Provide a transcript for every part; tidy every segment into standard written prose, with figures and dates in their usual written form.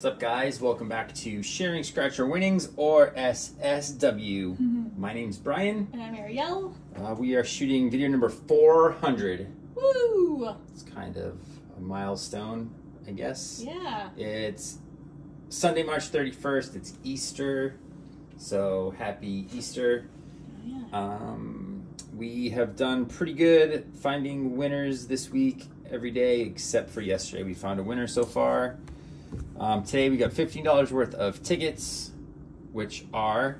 What's up, guys? Welcome back to Sharing Scratcher Winnings, or SSW. My name's Brian. And I'm Arielle. We are shooting video number 400. Woo! It's kind of a milestone, I guess. Yeah. It's Sunday, March 31st. It's Easter. So, happy Easter. Yeah. We have done pretty good finding winners this week, every day, except for yesterday. We found a winner so far. Today we got $15 worth of tickets, which are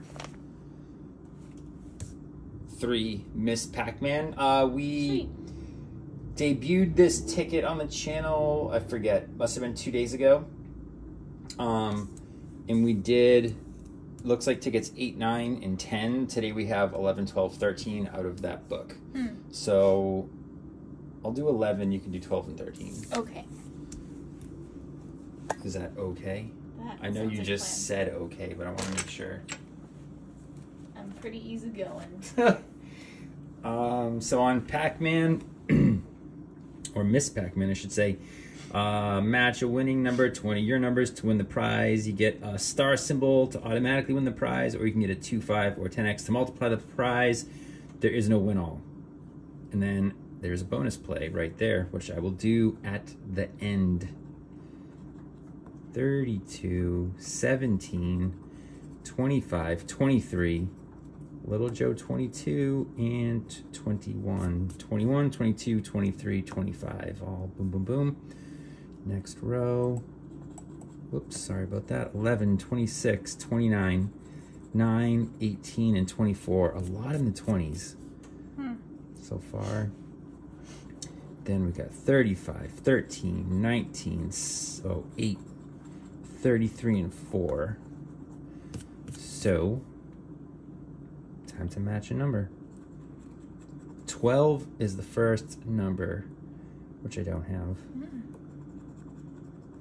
3 Ms. Pac-Man. We debuted this ticket on the channel, I forget, must have been 2 days ago. And we did, looks like tickets 8, 9, and 10. Today we have 11, 12, 13 out of that book. So I'll do 11, you can do 12 and 13. Okay. Is that okay? That I know you just said okay, but I want to make sure. I'm pretty easygoing. So on Pac-Man, or Ms. Pac-Man, I should say, match a winning number to one of your numbers to win the prize. You get a star symbol to automatically win the prize, or you can get a 2, 5, or 10x to multiply the prize. There is no win-all. And then there's a bonus play right there, which I will do at the end. 32, 17, 25, 23, Little Joe 22, and 21. 21, 22, 23, 25. All boom, boom, boom. Next row. Whoops, sorry about that. 11, 26, 29, 9, 18, and 24. A lot in the 20s so far. Then we got 35, 13, 19, so 8. 33 and 4. So, time to match a number. 12 is the first number, which I don't have.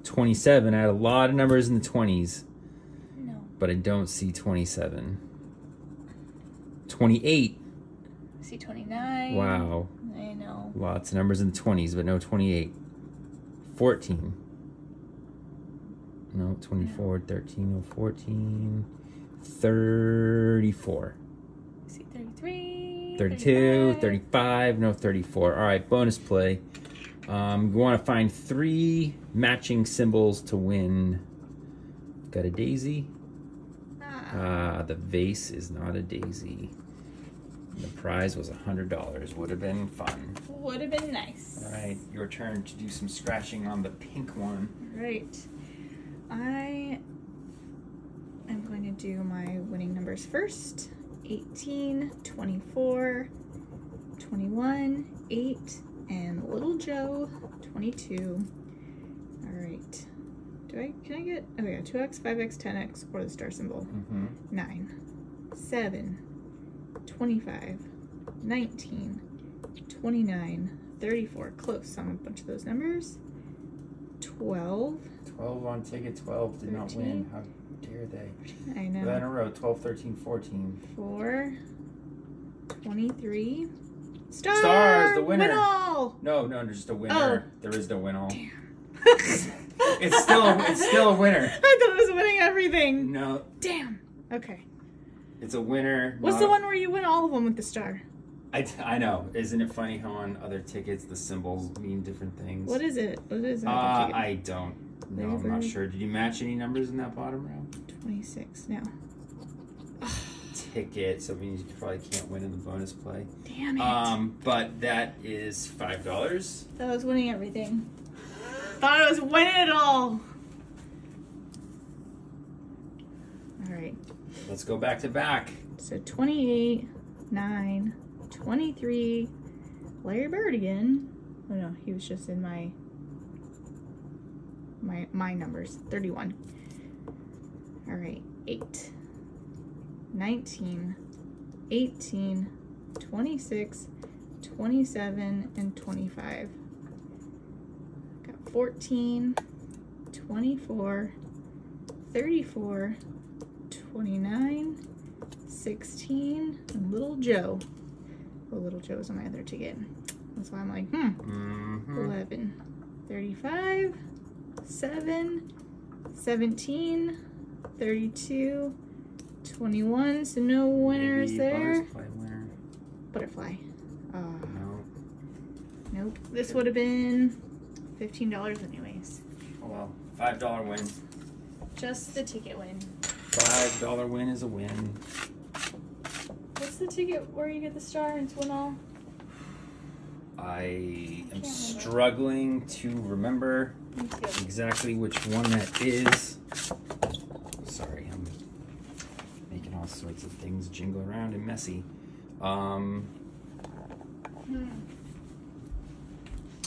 27, I had a lot of numbers in the 20s. No. But I don't see 27. 28. I see 29. Wow. I know. Lots of numbers in the 20s, but no 28. 14. No, 24, 13, no, 14, 34. I see 33, 32, 35. 35, no, 34. All right, bonus play. You want to find 3 matching symbols to win. Got a daisy. The vase is not a daisy. The prize was $100. Would have been fun. Would have been nice. All right, your turn to do some scratching on the pink one. Right. I am going to do my winning numbers first. 18, 24, 21, 8, and Little Joe, 22. All right. Can I get, oh yeah, 2x, 5x, 10x, or the star symbol. 9, 7, 25, 19, 29, 34. Close on a bunch of those numbers. 12. 12 on ticket 12 did 13. Not win. How dare they? I know. That in a row. 12, 13, 14. 4, 23. Stars! Stars, the winner. Win all. No, just a winner. Oh. There is no win all. Damn. It's still a winner. I thought it was winning everything. No. Damn. Okay. It's a winner. What's the one where you win all of them with the star? I know. Isn't it funny how on other tickets the symbols mean different things? What is it? What is it? I don't know. I'm not sure. Did you match any numbers in that bottom row? 26. No. Ticket. So it means you probably can't win in the bonus play. Damn it. But that is $5. Thought I was winning everything. Thought I was winning it all. All right. Let's go back to back. So 28, 9. 23, Larry Bird again. Oh no, he was just in my numbers. 31. All right, 8, 19, 18, 26, 27, and 25. Got 14, 24, 34, 29, 16, and Little Joe. Well, Little Joe was on my other ticket. That's why I'm like, 11, 35, 7, 17, 32, 21. So no winners there. Butterfly winner. Butterfly. No. Nope. This would have been $15 anyways. Oh well. $5 win. Just the ticket win. $5 win is a win. What's the ticket where you get the star and it's win all? I am struggling to remember exactly which one that is. Sorry, I'm making all sorts of things jingle around and messy.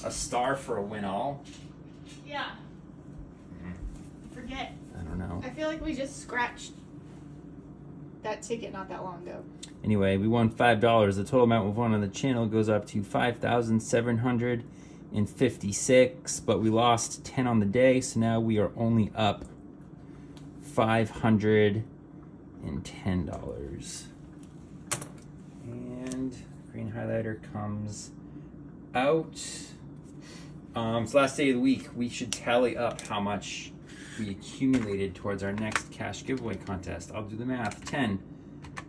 A star for a win all? Yeah. I forget. I don't know. I feel like we just scratched that ticket not that long ago. Anyway, we won $5. The total amount we've won on the channel goes up to 5,756, but we lost 10 on the day, so now we are only up $510. And green highlighter comes out. It's the last day of the week. We should tally up how much we accumulated towards our next cash giveaway contest. I'll do the math. 10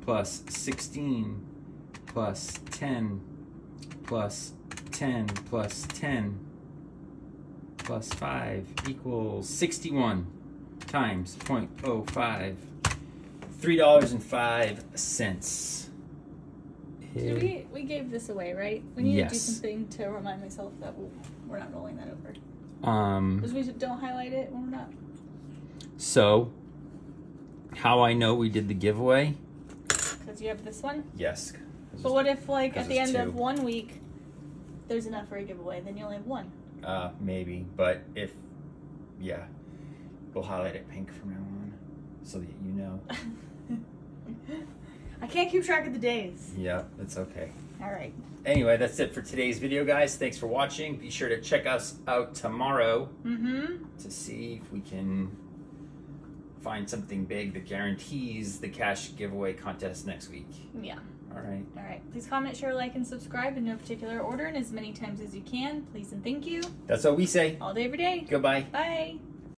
plus 16 plus 10 plus 10 plus 10 plus 5 equals 61 times 0.05. $3.05. Did we gave this away, right? We need to do something to remind myself that we're not rolling that over. Because we don't highlight it when we're not. So, how I know we did the giveaway? Because you have this one? Yes. But what if, like, at the end of 1 week, there's enough for a giveaway, then you only have one? Maybe. But if, yeah, we'll highlight it pink from now on so that you know. I can't keep track of the days. Yeah, it's okay. All right. Anyway, that's it for today's video, guys. Thanks for watching. Be sure to check us out tomorrow to see if we can find something big that guarantees the cash giveaway contest next week. Yeah. All right. All right. Please comment, share, like, and subscribe in no particular order and as many times as you can. Please and thank you. That's what we say. All day, every day. Goodbye. Bye.